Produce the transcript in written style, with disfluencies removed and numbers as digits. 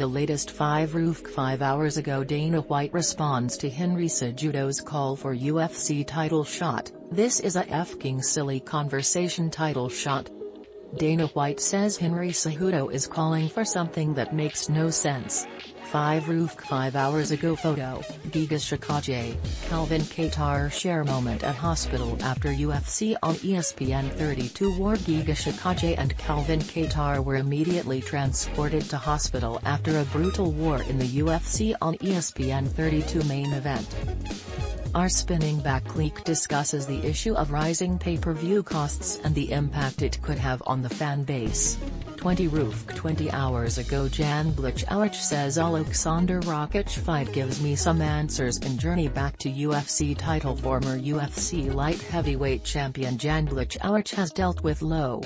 the latest 5 hours ago Dana White responds to Henry Cejudo's call for UFC title shot, "This is a f***ing silly conversation title shot." Dana White says Henry Cejudo is calling for something that makes no sense. 5 hours ago photo, Giga Chikadze, Calvin Kattar share moment at hospital after UFC on ESPN 32 war. Giga Chikadze and Calvin Kattar were immediately transported to hospital after a brutal war in the UFC on ESPN 32 main event. Our Spinning Back Clique discusses the issue of rising pay-per-view costs and the impact it could have on the fan base. 20 hours ago Jan Blachowicz says Aleksandar Rakic fight gives me some answers in journey back to UFC title. Former UFC light heavyweight champion Jan Blachowicz has dealt with low